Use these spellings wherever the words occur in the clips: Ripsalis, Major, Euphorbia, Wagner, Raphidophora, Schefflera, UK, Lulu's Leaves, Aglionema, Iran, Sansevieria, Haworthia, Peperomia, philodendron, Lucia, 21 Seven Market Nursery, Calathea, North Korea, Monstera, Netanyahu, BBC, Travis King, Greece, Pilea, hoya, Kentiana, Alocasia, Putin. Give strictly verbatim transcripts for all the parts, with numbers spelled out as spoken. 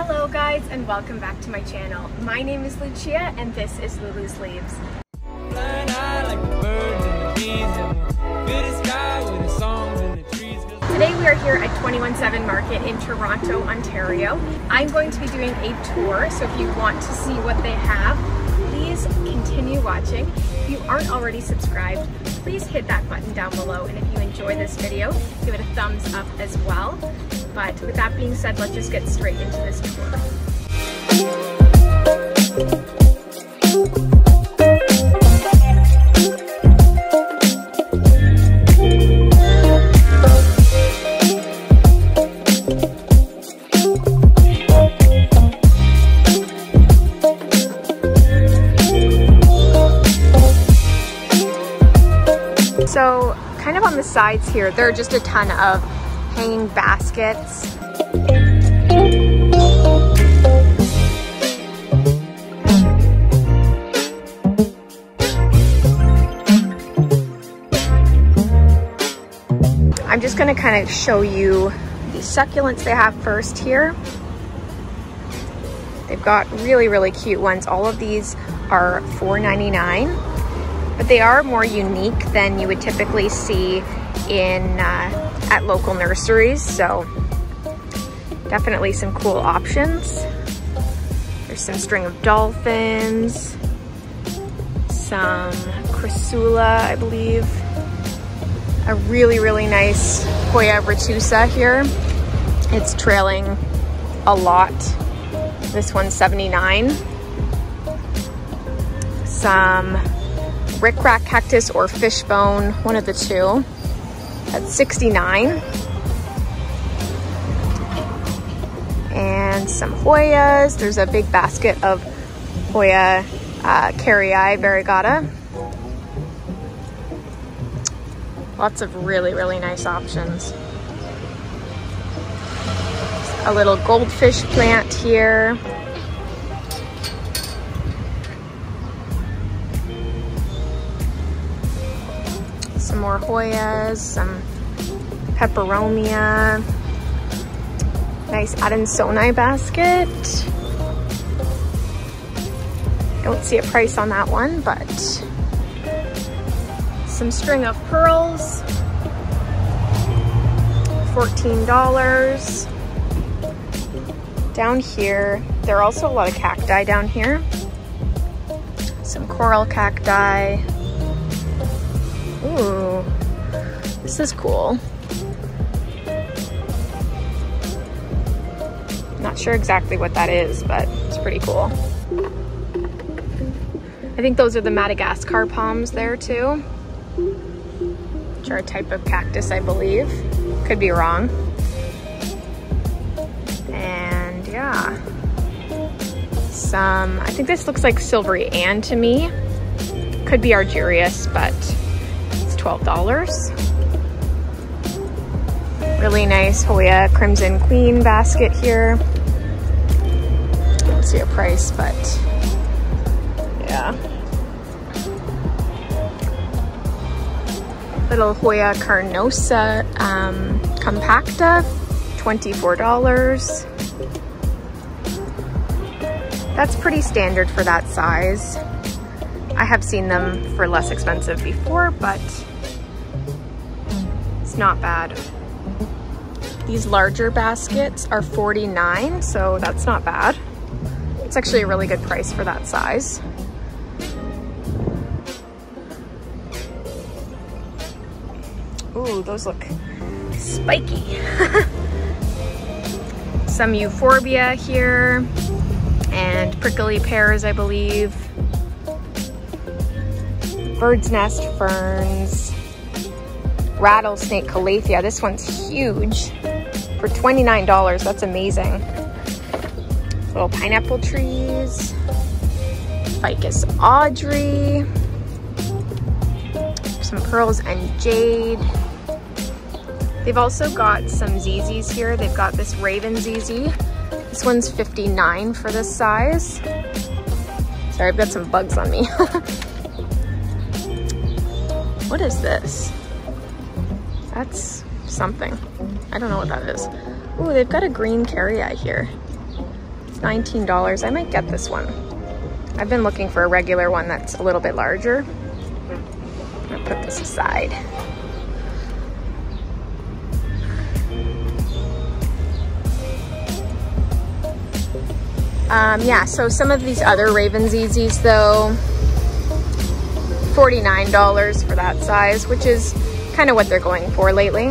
Hello guys, and welcome back to my channel. My name is Lucia and this is Lulu's Leaves. Today we are here at twenty-one seven market in Toronto, Ontario. I'm going to be doing a tour, so if you want to see what they have, please continue watching. If you aren't already subscribed, please hit that button down below, and if you enjoy this video, give it a thumbs up as well. But with that being said, let's just get straight into this tour. So kind of on the sides here, there are just a ton of hanging baskets. I'm just going to kind of show you the succulents they have first here. They've got really, really cute ones. All of these are four ninety-nine. But they are more unique than you would typically see in uh, at local nurseries, so definitely some cool options. There's some string of dolphins, some chrysula, I believe, a really, really nice Hoya retusa here. It's trailing a lot. This one's seventy-nine. Some rickrack cactus or fishbone, one of the two. That's sixty-nine. And some Hoyas. There's a big basket of Hoya uh, carii variegata. Lots of really, really nice options. A little goldfish plant here. Some more Hoyas, some peperomia, nice Adansonii basket. I don't see a price on that one, but some string of pearls, fourteen dollars. Down here, there are also a lot of cacti down here. Some coral cacti. Ooh, this is cool. Not sure exactly what that is, but it's pretty cool. I think those are the Madagascar palms there too, which are a type of cactus, I believe. Could be wrong. And yeah, some, I think this looks like silvery Anne to me. Could be Argyrius, but twelve dollars. Really nice Hoya Crimson Queen basket here. I don't see a price, but yeah. Little Hoya Carnosa um, compacta, twenty-four dollars. That's pretty standard for that size. I have seen them for less expensive before, but it's not bad. These larger baskets are forty-nine dollars, so that's not bad. It's actually a really good price for that size. Ooh, those look spiky. Some euphorbia here, and prickly pears, I believe. Bird's nest ferns, rattlesnake calathea. This one's huge for twenty-nine dollars. That's amazing. Little pineapple trees, ficus Audrey, some pearls and jade. They've also got some zizis here. They've got this raven zizi. This one's fifty-nine dollars for this size. Sorry, I've got some bugs on me. What is this? That's something. I don't know what that is. Ooh, they've got a green carii here. It's nineteen dollars. I might get this one. I've been looking for a regular one that's a little bit larger. I'm gonna put this aside. Um, yeah, so some of these other Raven's Easies though, forty-nine dollars for that size, which is kind of what they're going for lately.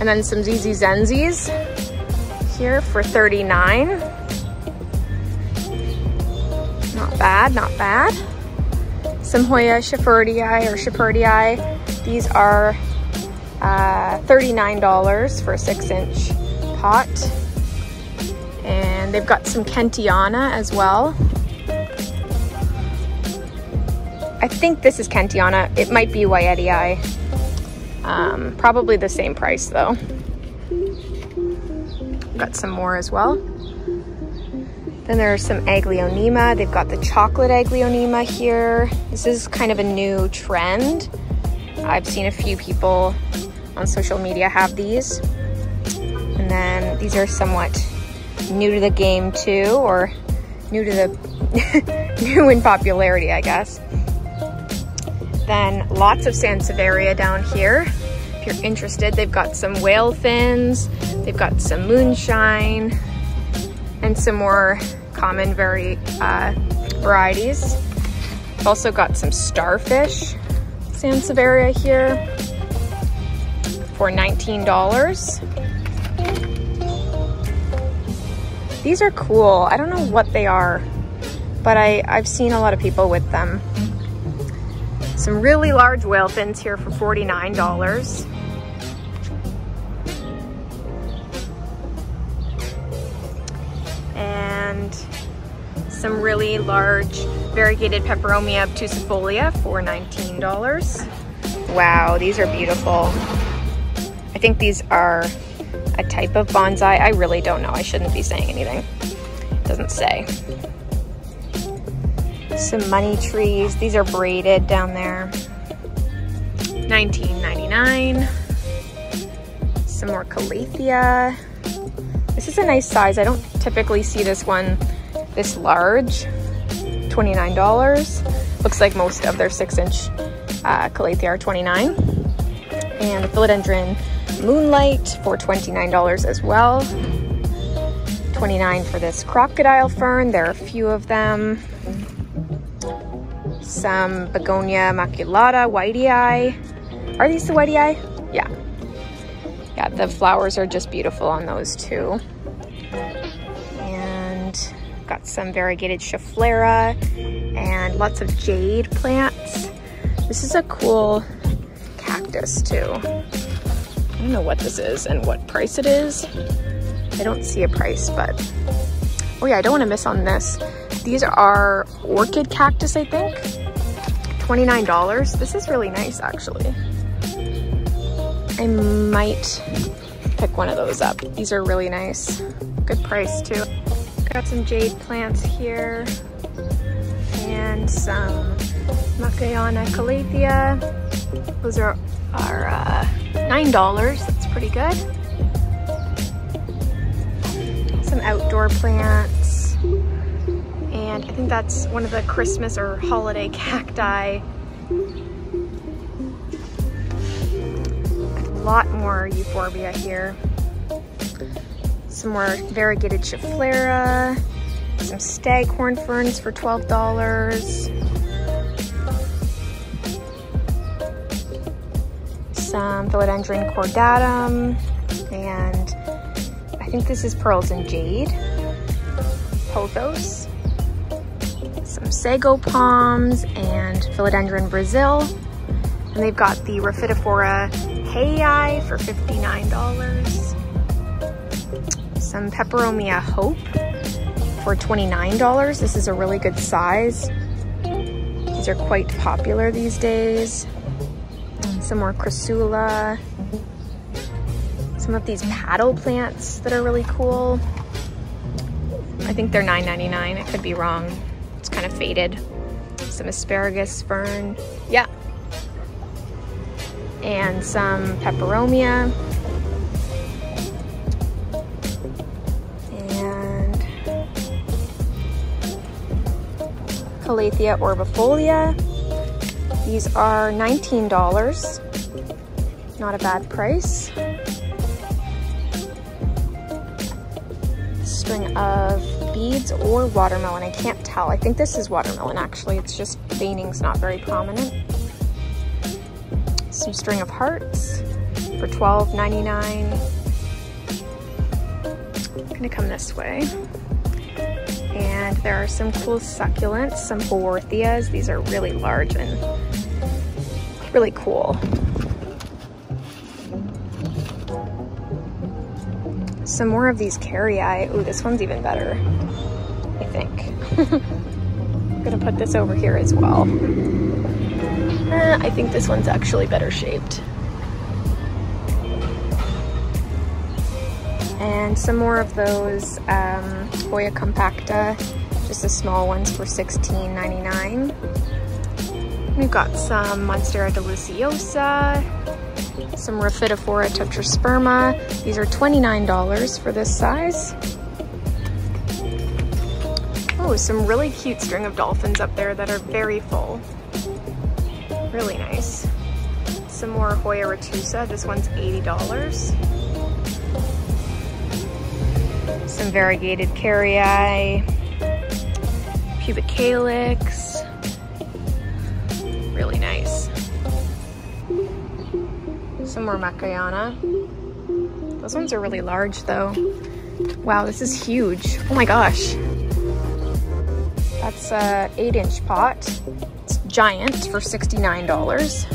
And then some Z Z Zenzies here for thirty-nine dollars. Not bad, not bad. Some Hoya Shepherdii or Shepherdii. These are uh, thirty-nine dollars for a six inch pot. And they've got some Kentiana as well. I think this is Kentiana. It might be Wyetii. Um, probably the same price though. Got some more as well. Then there's some Aglionema. They've got the chocolate Aglionema here. This is kind of a new trend. I've seen a few people on social media have these. And then these are somewhat new to the game too, or new to the new in popularity, I guess. Then lots of Sansevieria down here. If you're interested, they've got some whale fins, they've got some moonshine, and some more common vari uh, varieties. I've also got some starfish Sansevieria here for nineteen dollars. These are cool. I don't know what they are, but I, I've seen a lot of people with them. Some really large whale fins here for forty-nine dollars. And some really large variegated Peperomia obtusifolia for nineteen dollars. Wow, these are beautiful. I think these are a type of bonsai. I really don't know. I shouldn't be saying anything. It doesn't say. Some money trees. These are braided down there. nineteen ninety-nine. Some more Calathea. This is a nice size. I don't typically see this one this large. twenty-nine dollars. Looks like most of their six inch uh, Calathea are twenty-nine dollars. And the philodendron Moonlight for twenty-nine dollars as well. twenty-nine dollars for this crocodile fern. There are a few of them. Some Begonia maculata, Whiteii. Are these the Whiteii? Yeah. Yeah, the flowers are just beautiful on those too. And got some variegated Schefflera and lots of jade plants. This is a cool cactus too. I don't know what this is and what price it is. I don't see a price, but... Oh yeah, I don't want to miss on this. These are orchid cactus, I think. twenty-nine dollars. This is really nice, actually. I might pick one of those up. These are really nice. Good price, too. Got some jade plants here. And some Maculata Calathea. Those are... are uh, nine dollars, that's pretty good. Some outdoor plants. And I think that's one of the Christmas or holiday cacti. A lot more euphorbia here. Some more variegated Schefflera. Some staghorn ferns for twelve dollars. Some philodendron cordatum, and I think this is pearls and jade, pothos, some sago palms, and philodendron Brazil, and they've got the Raphidophora hayii for fifty-nine dollars, some Peperomia hope for twenty-nine dollars. This is a really good size. These are quite popular these days. Some more Chrysula, some of these paddle plants that are really cool. I think they're nine ninety-nine, I could be wrong. It's kind of faded. Some asparagus fern, yeah. And some Peperomia. And Calathea orbifolia. These are nineteen dollars, not a bad price. String of beads or watermelon, I can't tell. I think this is watermelon actually, it's just veining's not very prominent. Some string of hearts for twelve ninety-nine. I'm gonna come this way. And there are some cool succulents, some Haworthias. These are really large and really cool. Some more of these Carii. Ooh, this one's even better, I think. I'm gonna put this over here as well. Uh, I think this one's actually better shaped. And some more of those um, Hoya compacta, just the small ones for sixteen ninety-nine. We've got some Monstera deliciosa, some Raphidophora tetrasperma. These are twenty-nine dollars for this size. Oh, some really cute string of dolphins up there that are very full. Really nice. Some more Hoya retusa, this one's eighty dollars. Some variegated Carii, pubic calyx, really nice. Some more Macayana. Those ones are really large though. Wow, this is huge. Oh my gosh. That's a eight inch pot. It's giant for sixty-nine dollars.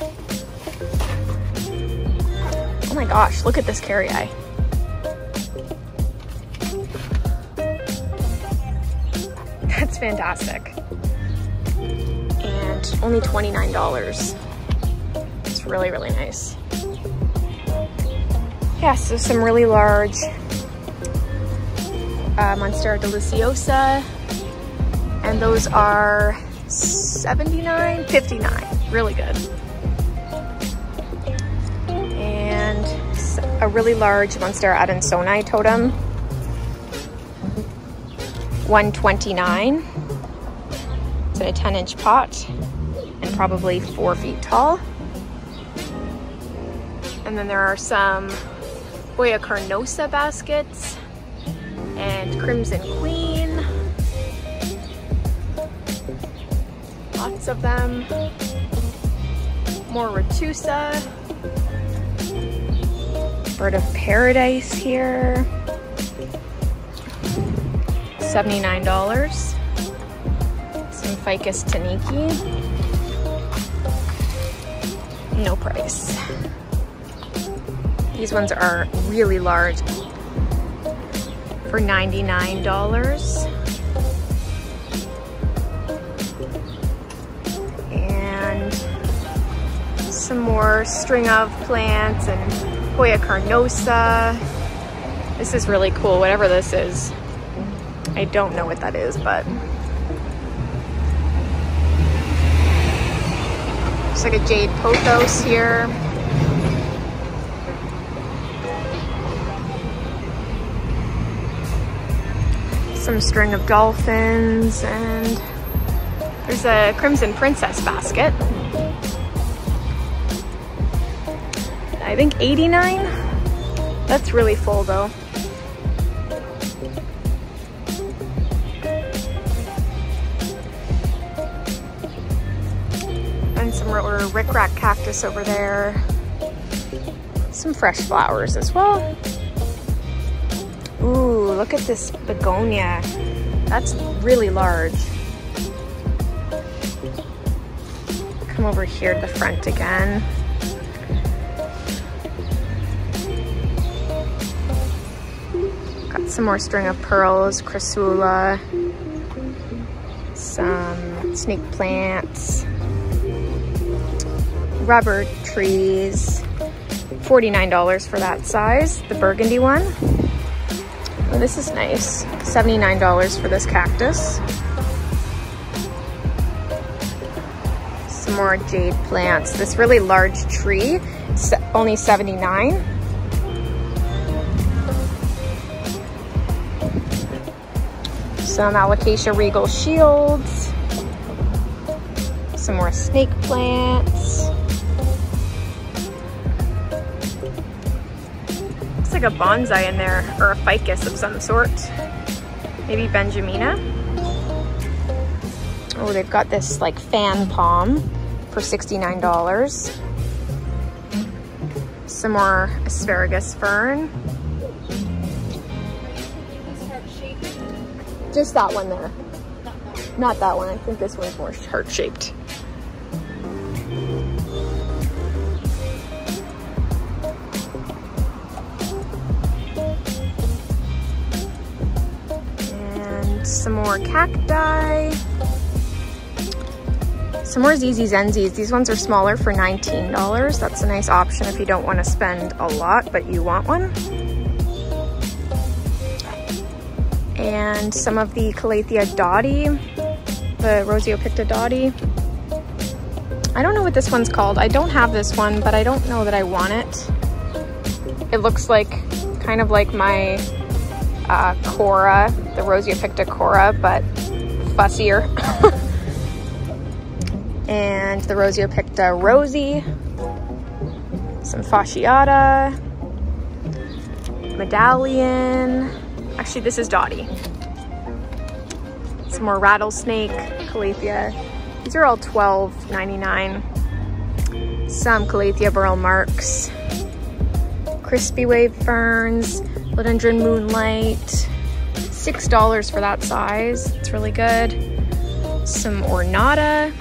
Oh my gosh, look at this Carii. That's fantastic. And only twenty-nine dollars. It's really, really nice. Yeah, so some really large uh, Monstera deliciosa. And those are seventy-nine fifty-nine. Really good. And a really large Monstera adansonii totem. one twenty-nine. It's in a ten inch pot and probably four feet tall. And then there are some Hoya carnosa baskets and Crimson Queen. Lots of them. More retusa. Bird of paradise here. seventy-nine dollars. Some Ficus taniki. No price. These ones are really large for ninety-nine dollars. And some more string of plants and Hoya carnosa. This is really cool, whatever this is. I don't know what that is, but it's like a jade pothos here. Some string of dolphins, and there's a Crimson Princess basket. I think eighty-nine. That's really full though. Or rickrack cactus over there. Some fresh flowers as well. Ooh, look at this begonia. That's really large. Come over here to the front again. Got some more string of pearls, Chrysula, some snake plants. Rubber trees, forty-nine dollars for that size, the burgundy one. Oh, this is nice, seventy-nine dollars for this cactus. Some more jade plants. This really large tree, only seventy-nine dollars. some Alocasia regal shields, some more snake plants. Looks like a bonsai in there, or a ficus of some sort. Maybe Benjamina. Oh, they've got this like fan palm for sixty-nine dollars. Some more asparagus fern. Just that one there. Not that one. I think this one's more heart-shaped. And some more cacti. Some more Z Z Zenzies. These ones are smaller for nineteen dollars. That's a nice option if you don't want to spend a lot, but you want one. And some of the Calathea dotty, the Roseopicta dotty. I don't know what this one's called. I don't have this one, but I don't know that I want it. It looks like, kind of like my uh, Cora, the Roseopicta Cora, but fussier. And the Roseopicta Rosie, some Fasciata, Medallion. Actually, this is dotty. Some more rattlesnake, Calathea. These are all twelve ninety-nine. Some Calathea Burl Marks, crispy wave ferns, Philodendron Moonlight. six dollars for that size. It's really good. Some Ornata.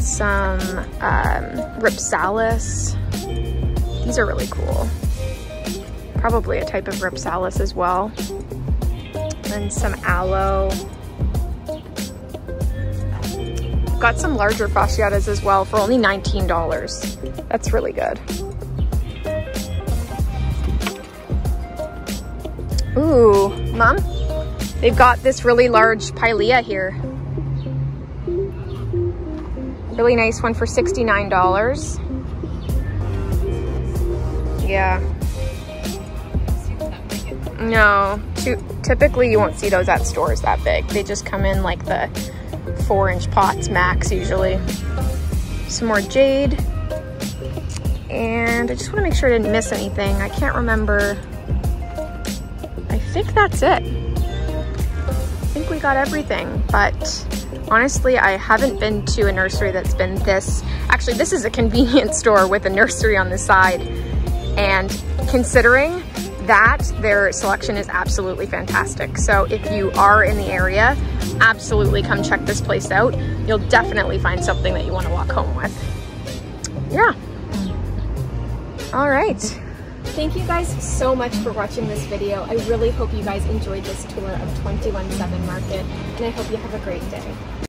Some um, Ripsalis. These are really cool. Probably a type of Ripsalis as well. And some aloe. Got some larger Fasciatas as well for only nineteen dollars. That's really good. Ooh, Mom, they've got this really large Pilea here. Really nice one for sixty-nine dollars. Yeah. No, too, typically you won't see those at stores that big. They just come in like the four inch pots max usually. Some more jade. And I just want to make sure I didn't miss anything. I can't remember. I think that's it. I think we got everything, but honestly, I haven't been to a nursery that's been this, actually this is a convenience store with a nursery on the side. And considering that, their selection is absolutely fantastic. So if you are in the area, absolutely come check this place out. You'll definitely find something that you want to walk home with. Yeah. All right. Thank you guys so much for watching this video. I really hope you guys enjoyed this tour of twenty-one Seven Market, and I hope you have a great day.